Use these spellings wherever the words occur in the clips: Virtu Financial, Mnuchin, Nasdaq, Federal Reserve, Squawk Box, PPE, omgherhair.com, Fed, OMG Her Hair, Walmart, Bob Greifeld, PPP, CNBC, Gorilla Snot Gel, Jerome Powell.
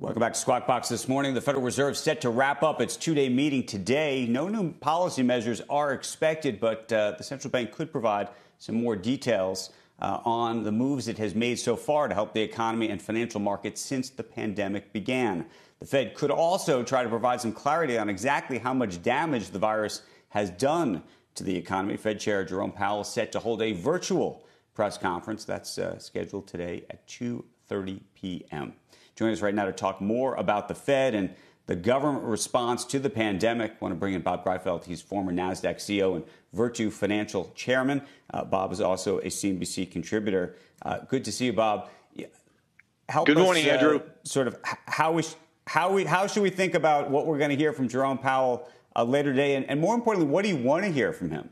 Welcome back to Squawk Box this morning. The Federal Reserve set to wrap up its two-day meeting today. No new policy measures are expected, but the central bank could provide some more details on the moves it has made so far to help the economy and financial markets since the pandemic began. The Fed could also try to provide some clarity on exactly how much damage the virus has done to the economy. Fed Chair Jerome Powell is set to hold a virtual press conference that's scheduled today at 2:30 p.m. Joining us right now to talk more about the Fed and the government response to the pandemic, I want to bring in Bob Greifeld. He's former Nasdaq CEO and Virtu Financial Chairman. Bob is also a CNBC contributor. Good to see you, Bob. Help Good morning, us, Andrew. Sort of how should we think about what we're going to hear from Jerome Powell later today, and more importantly, what do you want to hear from him?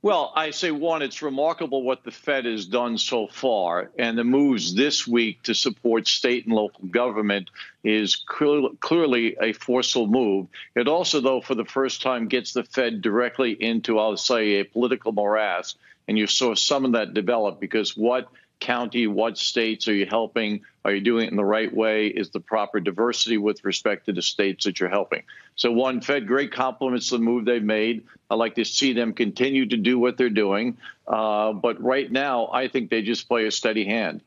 Well, I say, one, it's remarkable what the Fed has done so far, and the moves this week to support state and local government is clearly a forceful move. It also, though, for the first time, gets the Fed directly into, I'll say, a political morass, and you saw some of that develop, because what county, what states are you helping? Are you doing it in the right way? Is the proper diversity with respect to the states that you're helping? So, one, Fed, great compliments to the move they've made. I'd like to see them continue to do what they're doing. But right now, I think they just play a steady hand.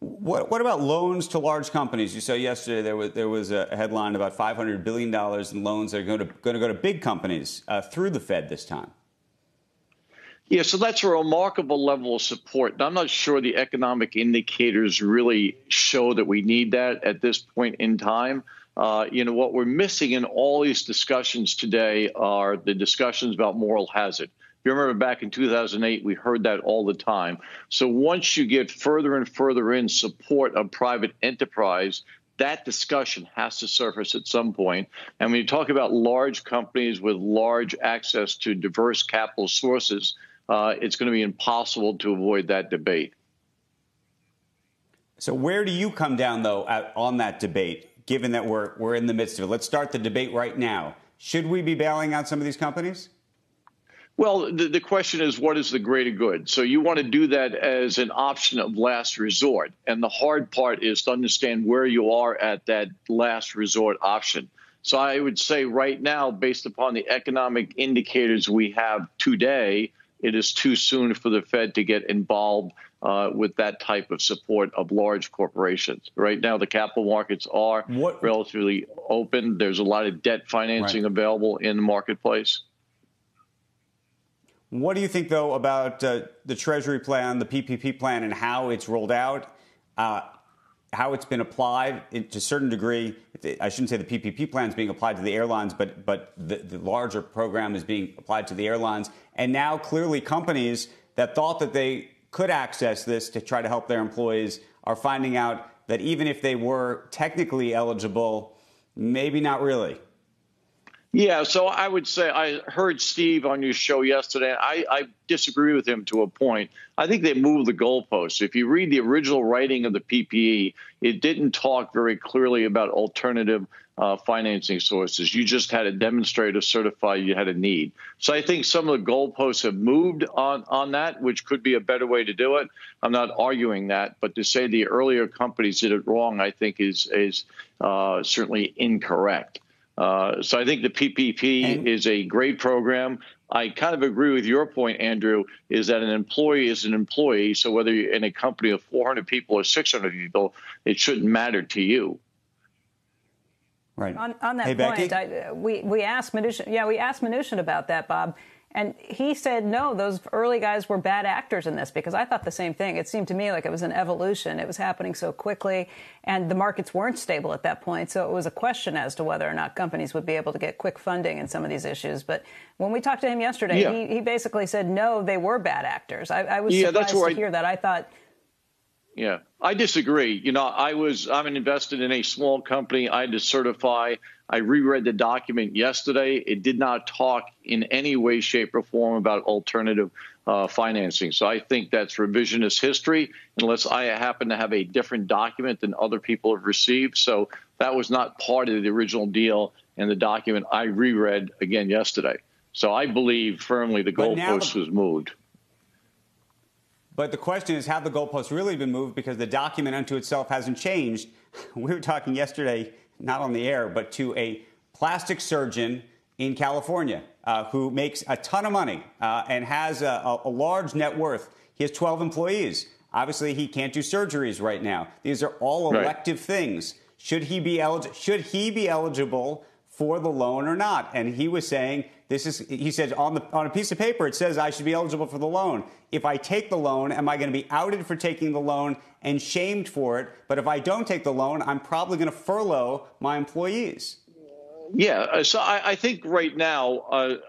What about loans to large companies? You saw yesterday there was a headline about $500 billion in loans that are going to go to big companies through the Fed this time. Yeah, so that's a remarkable level of support. And I'm not sure the economic indicators really show that we need that at this point in time. You know, what we're missing in all these discussions today are the discussions about moral hazard. You remember back in 2008, we heard that all the time. So once you get further and further in support of private enterprise, that discussion has to surface at some point. And when you talk about large companies with large access to diverse capital sources, it's going to be impossible to avoid that debate. So where do you come down, though, on that debate, given that we're in the midst of it? Let's start the debate right now. Should we be bailing out some of these companies? Well, the question is, what is the greater good? So you want to do that as an option of last resort. And the hard part is to understand where you are at that last resort option. So I would say right now, based upon the economic indicators we have today, it is too soon for the Fed to get involved with that type of support of large corporations. Right now, the capital markets are relatively open. There's a lot of debt financing available in the marketplace. What do you think, though, about the Treasury plan, the PPP plan, and how it's rolled out, how it's been applied to a certain degree? I shouldn't say the PPP plan is being applied to the airlines, but the larger program is being applied to the airlines. And now, clearly, companies that thought that they could access this to try to help their employees are finding out that even if they were technically eligible, maybe not really. Yeah, so I would say I heard Steve on your show yesterday. I disagree with him to a point. I think they moved the goalposts. If you read the original writing of the PPE, it didn't talk very clearly about alternative financing sources. You just had to demonstrate or certify you had a need. So I think some of the goalposts have moved on that, which could be a better way to do it. I'm not arguing that, but to say the earlier companies did it wrong, I think is certainly incorrect. So I think the PPP is a great program. I kind of agree with your point, Andrew, is that an employee is an employee. So whether you're in a company of 400 people or 600 people, it shouldn't matter to you. Right. On that point, we asked Mnuchin. Yeah, we asked Mnuchin about that, Bob. And he said, no, those early guys were bad actors in this, because I thought the same thing. It seemed to me like it was an evolution. It was happening so quickly, and the markets weren't stable at that point. So it was a question as to whether or not companies would be able to get quick funding in some of these issues. But when we talked to him yesterday, yeah, he basically said, no, they were bad actors. I was surprised to hear that. I thought— Yeah, I disagree. You know, I'm invested in a small company. I had to certify. I reread the document yesterday. It did not talk in any way, shape, or form about alternative financing. So I think that's revisionist history, unless I happen to have a different document than other people have received. So that was not part of the original deal and the document I reread again yesterday. So I believe firmly the goalpost was moved. But the question is, have the goalposts really been moved? Because the document unto itself hasn't changed. We were talking yesterday, not on the air, but to a plastic surgeon in California who makes a ton of money and has a large net worth. He has 12 employees. Obviously, he can't do surgeries right now. These are all elective things. Should he be eligible for the loan or not? And he was saying, he said, on a piece of paper, it says I should be eligible for the loan. If I take the loan, am I going to be outed for taking the loan and shamed for it? But if I don't take the loan, I'm probably going to furlough my employees. Yeah. So I think right now,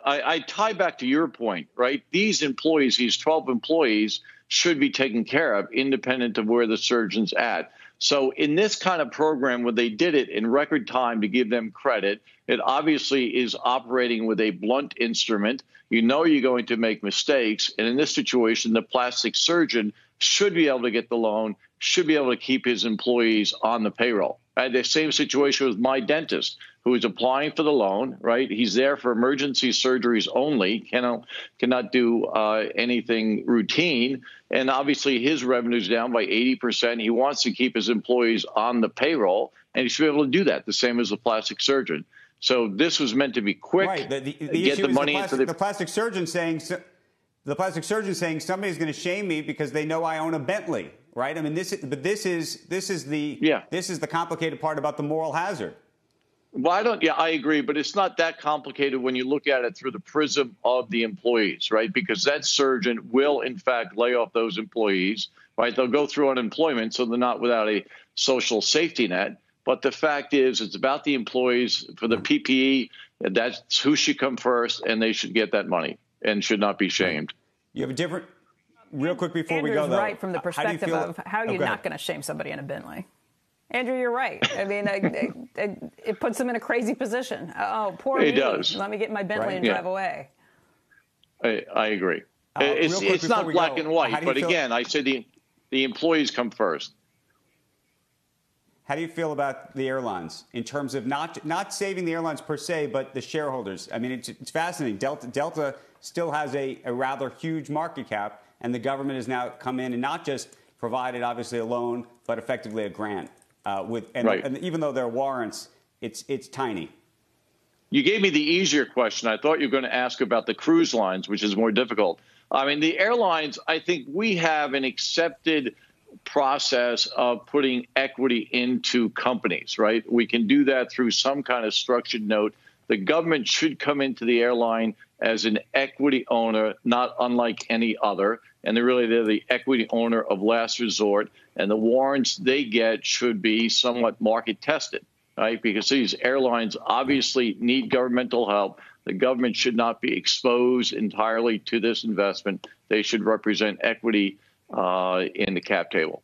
I tie back to your point, right? These employees, these 12 employees, should be taken care of independent of where the surgeon's at. So in this kind of program where they did it in record time, to give them credit, it obviously is operating with a blunt instrument. You know you're going to make mistakes. And in this situation, the plastic surgeon should be able to get the loan, should be able to keep his employees on the payroll. I had the same situation with my dentist, who is applying for the loan, right? He's there for emergency surgeries only, cannot do anything routine. And obviously his revenue's down by 80%. He wants to keep his employees on the payroll, and he should be able to do that, the same as the plastic surgeon. So this was meant to be quick, right. The plastic surgeon saying somebody's going to shame me because they know I own a Bentley. Right. I mean, this is the complicated part about the moral hazard. Well, I agree. But it's not that complicated when you look at it through the prism of the employees. Right. Because that surgeon will, in fact, lay off those employees. Right. They'll go through unemployment. So they're not without a social safety net. But the fact is, it's about the employees for the PPE. That's who should come first, and they should get that money and should not be shamed. You have a different. Real quick before Andrew's we go, though, right from the perspective of how are you not going to shame somebody in a Bentley? Andrew, you're right. I mean, it puts them in a crazy position. Oh, poor me. It does. Let me get in my Bentley and drive away. I agree. It's not black and white, but again, I say the employees come first. How do you feel about the airlines in terms of not saving the airlines per se, but the shareholders? I mean, it's fascinating. Delta still has a rather huge market cap. And the government has now come in and not just provided, obviously, a loan, but effectively a grant. And even though there are warrants, it's tiny. You gave me the easier question. I thought you were going to ask about the cruise lines, which is more difficult. I mean, the airlines, I think we have an accepted process of putting equity into companies, right? We can do that through some kind of structured note. The government should come into the airline as an equity owner, not unlike any other. And they're the equity owner of last resort. And the warrants they get should be somewhat market tested, right? Because these airlines obviously need governmental help. The government should not be exposed entirely to this investment. They should represent equity in the cap table.